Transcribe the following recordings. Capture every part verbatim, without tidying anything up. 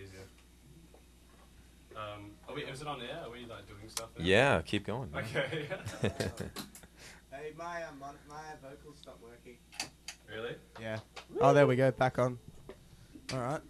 Easier. Um, are we, is it on air? Are we like doing stuff now? Yeah, keep going. Man. Okay. Hey, my, um, my vocals stopped working. Really? Yeah. Woo. Oh, there we go. Back on. All right.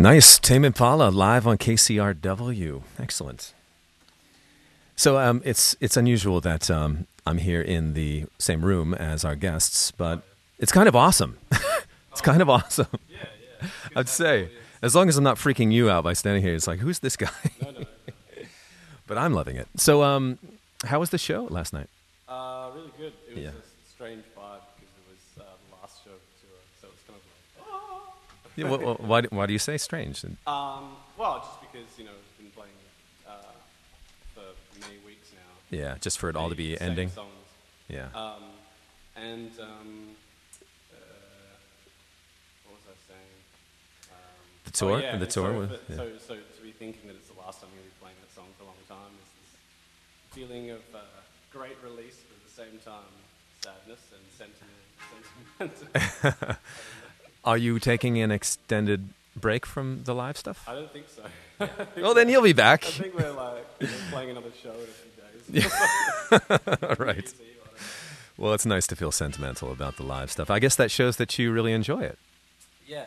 Nice. Tame Impala live on K C R W. Excellent. So um, it's it's unusual that um, I'm here in the same room as our guests, but it's kind of awesome. It's kind of awesome. Yeah, yeah. I'd say. As long as I'm not freaking you out by standing here, it's like, who's this guy? No, no, no, no. But I'm loving it. So um, how was the show last night? Uh, really good. It was yeah. a strange vibe because it was uh, the last show of the tour, so it was kind of like, oh. Yeah, well, well, why, why do you say strange? Um, well, just because, you know, I've been playing uh, for many weeks now. Yeah, just for it all to be ending. Songs. Yeah. Um, and... Um, The tour, oh, yeah. the tour. So, with, yeah. so, so to be thinking that it's the last time you'll be playing that song for a long time is this feeling of uh, great release, but at the same time sadness and sentiment. Are you taking an extended break from the live stuff? I don't think so. Think well, then you'll be back. I think we're like we're playing another show in a few days. Yeah. Right. Easy, well, it's nice to feel sentimental about the live stuff. I guess that shows that you really enjoy it. Yeah.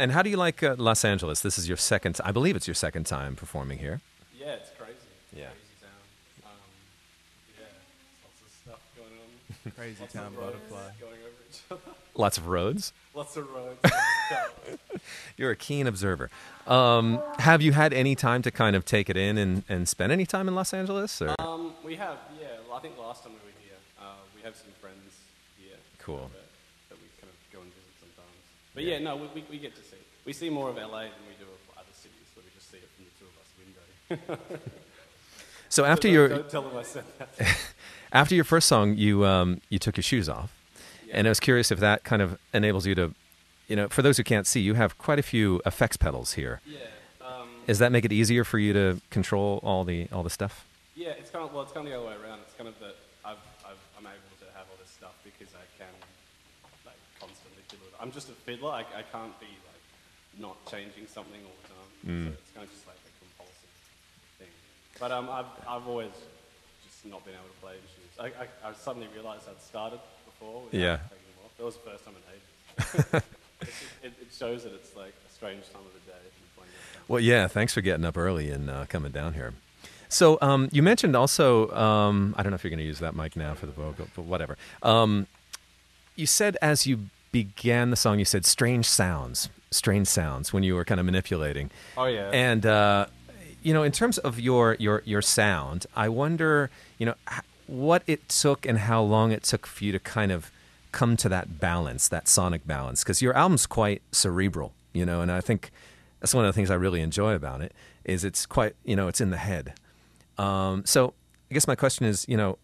And how do you like uh, Los Angeles? This is your second, I believe it's your second time performing here. Yeah, it's crazy. It's yeah. crazy town. Um, yeah, lots of stuff going on. Crazy lots town butterfly. Going over each other. Lots of roads? Lots of roads. You're a keen observer. Um, have you had any time to kind of take it in and, and spend any time in Los Angeles? Or? Um, we have, yeah. I think last time we were here, uh, we have some friends here. Cool. But yeah, no, we, we, we get to see. We see more of L A than we do of other cities, where we just see it from the two of us window. So after so your don't tell them I said that. After your first song, you um, you took your shoes off, yeah. And I was curious if that kind of enables you to, you know, for those who can't see, you have quite a few effects pedals here. Yeah. Um, Does that make it easier for you to control all the all the stuff? Yeah, it's kind of well, it's kind of the other way around. It's kind of that I've, I've I'm able to have all this stuff because I can. I'm just a fiddler. I, I can't be like not changing something all the time. Mm. So it's kind of just like a compulsive thing. But um, I've I've always just not been able to play in shoes. I, I I suddenly realized I'd started before. Without yeah. taking them off. That was the first time in ages. it, it, it shows that it's like a strange time of the day. If you're playing that time. Well, yeah. Thanks for getting up early and uh, coming down here. So um, you mentioned also um, I don't know if you're going to use that mic now for the vocal, but whatever. Um, you said as you began the song, you said strange sounds, strange sounds when you were kind of manipulating. Oh, yeah. And, uh, you know, in terms of your, your, your sound, I wonder, you know, what it took and how long it took for you to kind of come to that balance, that sonic balance, because your album's quite cerebral, you know, and I think that's one of the things I really enjoy about it is it's quite, you know, it's in the head. Um, so I guess my question is, you know,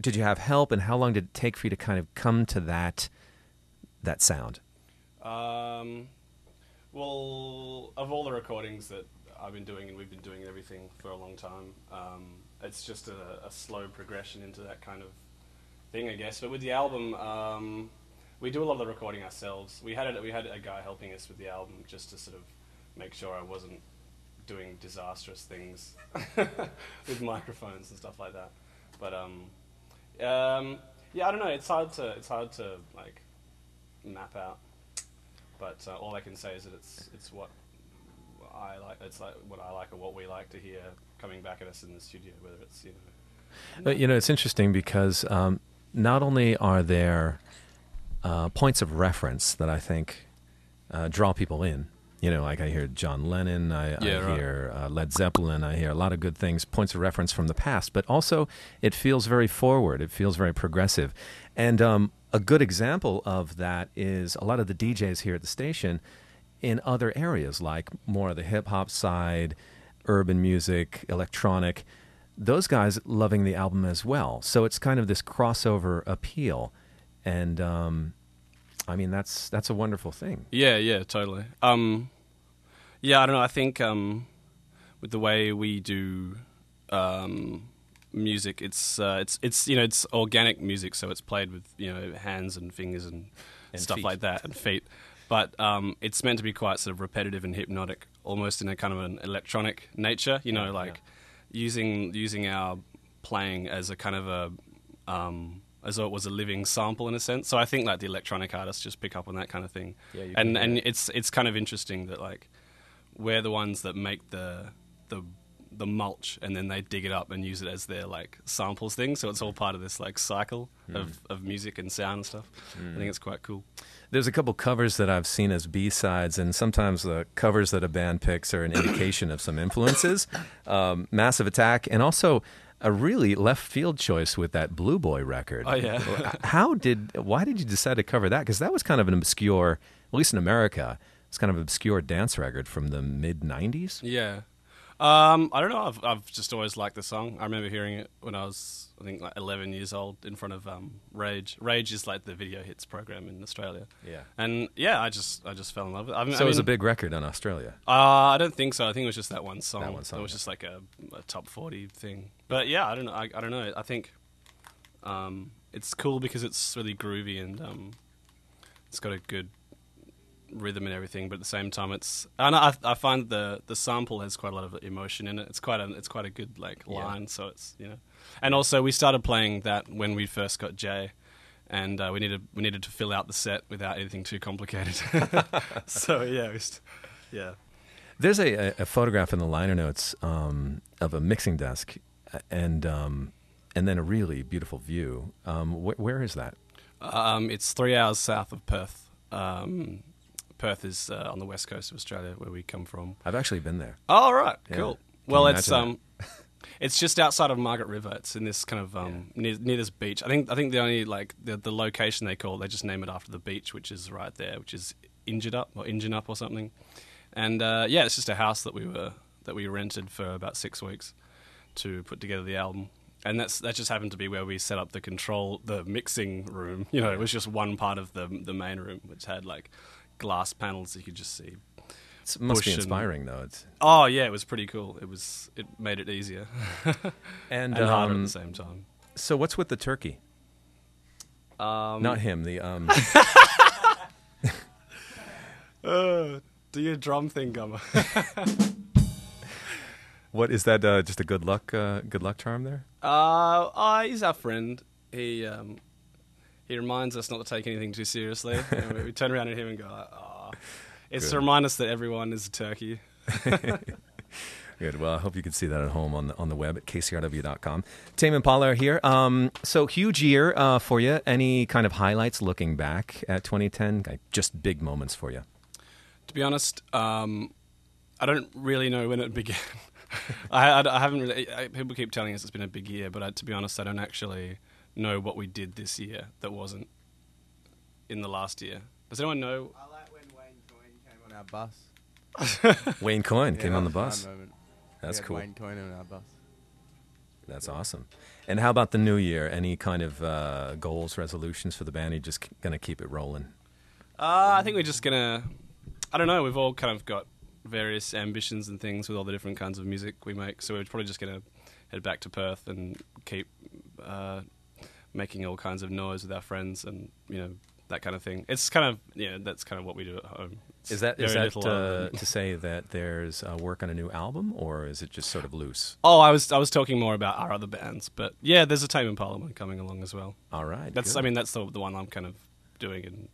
did you have help and how long did it take for you to kind of come to that that sound? Um, well, of all the recordings that I've been doing, and we've been doing everything for a long time, um, it's just a, a slow progression into that kind of thing, I guess. But with the album, um, we do a lot of the recording ourselves. We had a, we had a guy helping us with the album just to sort of make sure I wasn't doing disastrous things with microphones and stuff like that. But um, um, yeah, I don't know. It's hard to it's hard to like. map out, but uh, all I can say is that it's it's what I like. It's like what I like or what we like to hear coming back at us in the studio. Whether it's you know, but, you know, it's interesting because um, not only are there uh, points of reference that I think uh, draw people in. You know, like I hear John Lennon, I, yeah, I right. hear uh, Led Zeppelin, I hear a lot of good things, points of reference from the past. But also, it feels very forward. It feels very progressive, and. Um, A good example of that is a lot of the D Js here at the station in other areas, like more of the hip-hop side, urban music, electronic, those guys loving the album as well. So it's kind of this crossover appeal. And, um, I mean, that's that's a wonderful thing. Yeah, yeah, totally. Um, yeah, I don't know. I think um, with the way we do... Um, music it's uh, it's it's you know it's organic music, so it's played with you know hands and fingers and, and stuff feet. like that and feet, but um it's meant to be quite sort of repetitive and hypnotic, almost in a kind of an electronic nature, you know like yeah. using using our playing as a kind of a um as though it was a living sample in a sense. So I think like the electronic artists just pick up on that kind of thing. Yeah, you and and it's it's kind of interesting that like we're the ones that make the the the mulch and then they dig it up and use it as their like samples thing. So it's all part of this like cycle mm. of, of music and sound and stuff. Mm. I think it's quite cool. There's a couple covers that I've seen as B-sides, and sometimes the covers that a band picks are an indication of some influences. Um, Massive Attack, and also a really left field choice with that Blue Boy record. Oh yeah. How did, why did you decide to cover that? Because that was kind of an obscure, at least in America, it's kind of an obscure dance record from the mid nineties. Yeah. Um, I don't know, I've, I've just always liked the song. I remember hearing it when I was, I think, like eleven years old in front of um, Rage. Rage is like the video hits program in Australia. Yeah. And yeah, I just I just fell in love with it. I mean, so I mean, it was a big record in Australia? Uh, I don't think so. I think it was just that one song. That one song. It was yeah. just like a, a top forty thing. But yeah, I don't know. I, I don't know. I think um, it's cool because it's really groovy and um, it's got a good rhythm and everything, but at the same time it's and I, I find the the sample has quite a lot of emotion in it. It's quite a it's quite a good like line, yeah. so it's, you know. And also we started playing that when we first got Jay, and uh, we needed we needed to fill out the set without anything too complicated. So yeah, just, yeah. There's a, a photograph in the liner notes um, of a mixing desk, and um, and then a really beautiful view. Um, wh where is that? Um, it's three hours south of Perth. Um, Perth is uh, on the west coast of Australia, where we come from. I've actually been there. Oh, right. Yeah. Cool. Can well, it's um, it's just outside of Margaret River. It's in this kind of um, yeah. near, near this beach. I think I think the only like the, the location they call it, they just name it after the beach, which is right there, which is Injid Up or Injid Up or something. And uh, yeah, it's just a house that we were that we rented for about six weeks to put together the album. And that's that just happened to be where we set up the control, the mixing room. You know, it was just one part of the the main room, which had like glass panels you could just see. It must be inspiring, and, though. It's... Oh yeah, it was pretty cool. It was it made it easier and, and um, harder at the same time. So what's with the turkey? Um, Not him. The um. uh, do your drum thing, Gummer. What is that? Uh, just a good luck, uh, good luck charm there. Uh, uh he's our friend. He. Um, He reminds us not to take anything too seriously. And we, we turn around at him and go, oh. It's Good. To remind us that everyone is a turkey. Good. Well, I hope you can see that at home on the, on the web at K C R W dot com. Tame Impala are here. Um, so huge year uh, for you. Any kind of highlights looking back at twenty ten? Like, just big moments for you. To be honest, um, I don't really know when it began. I, I, I haven't really... I, people keep telling us it's been a big year, but I, to be honest, I don't actually... know what we did this year that wasn't in the last year. Does anyone know? I like when Wayne Coyne came on our bus. Wayne Coyne yeah, came on the bus. That's cool. Wayne Coyne on our bus. That's yeah. awesome. And how about the new year? Any kind of uh, goals, resolutions for the band? Are you just going to keep it rolling? Uh, I think we're just going to, I don't know, we've all kind of got various ambitions and things with all the different kinds of music we make. So we're probably just going to head back to Perth and keep... Uh, making all kinds of noise with our friends and, you know, that kind of thing. It's kind of, yeah, that's kind of what we do at home. It's is that, is that uh, to say that there's uh, work on a new album, or is it just sort of loose? Oh, I was I was talking more about our other bands, but yeah, there's a Tame Impala one coming along as well. All right. That's, good. I mean, that's the, the one I'm kind of doing, and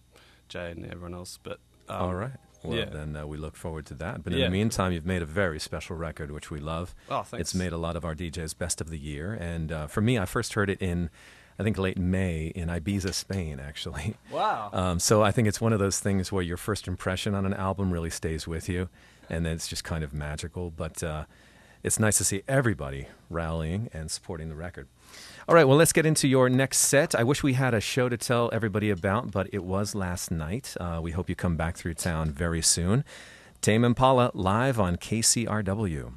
Jay and everyone else, but... Um, all right. Well, yeah. then uh, we look forward to that. But in yeah. the meantime, you've made a very special record, which we love. Oh, thanks. It's made a lot of our D Js best of the year, and uh, for me, I first heard it in... I think late May in Ibiza, Spain, actually. Wow. Um, so I think it's one of those things where your first impression on an album really stays with you, and then it's just kind of magical. But uh, it's nice to see everybody rallying and supporting the record. All right, well, let's get into your next set. I wish we had a show to tell everybody about, but it was last night. Uh, we hope you come back through town very soon. Tame Impala live on K C R W.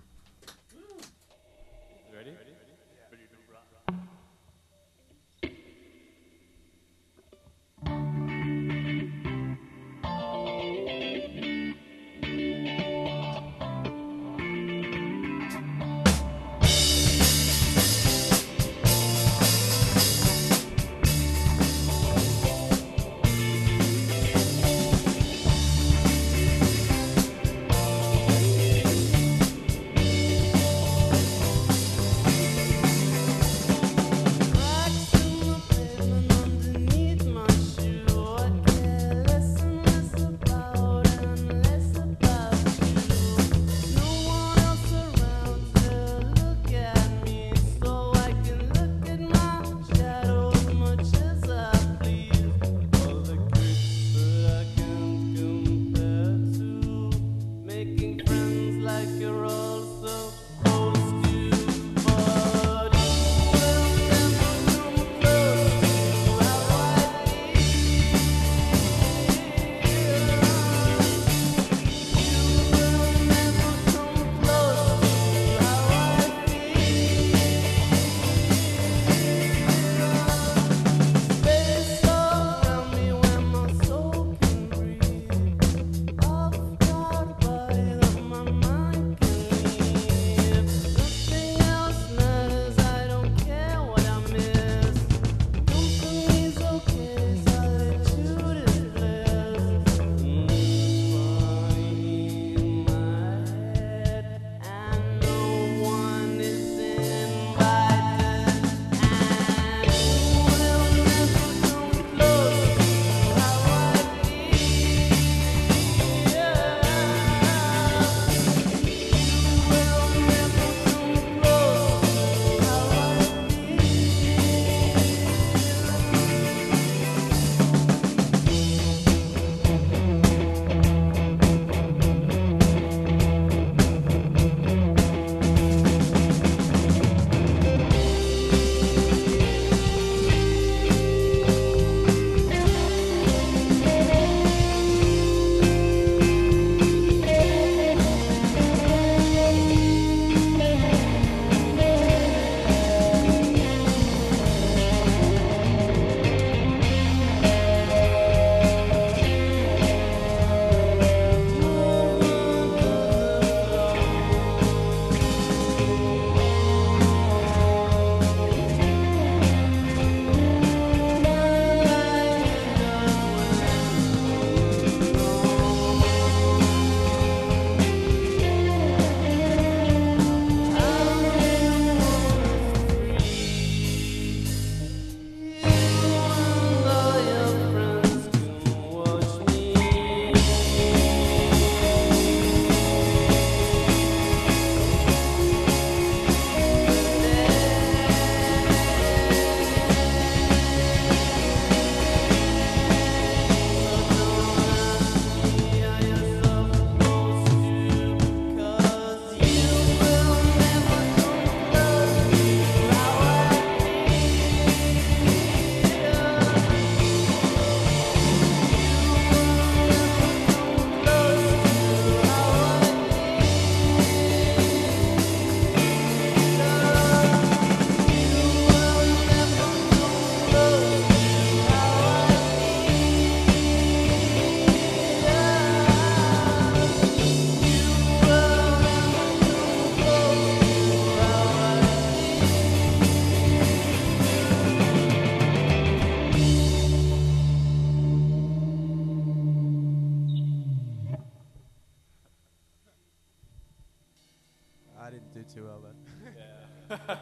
too well then. Yeah.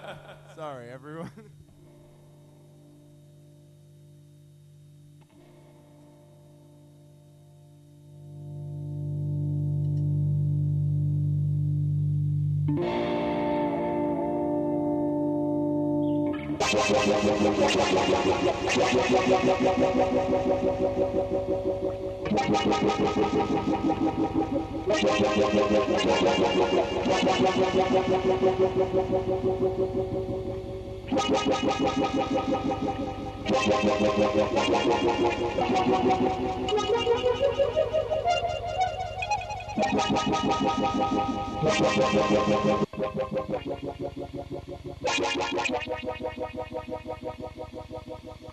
Sorry, everyone.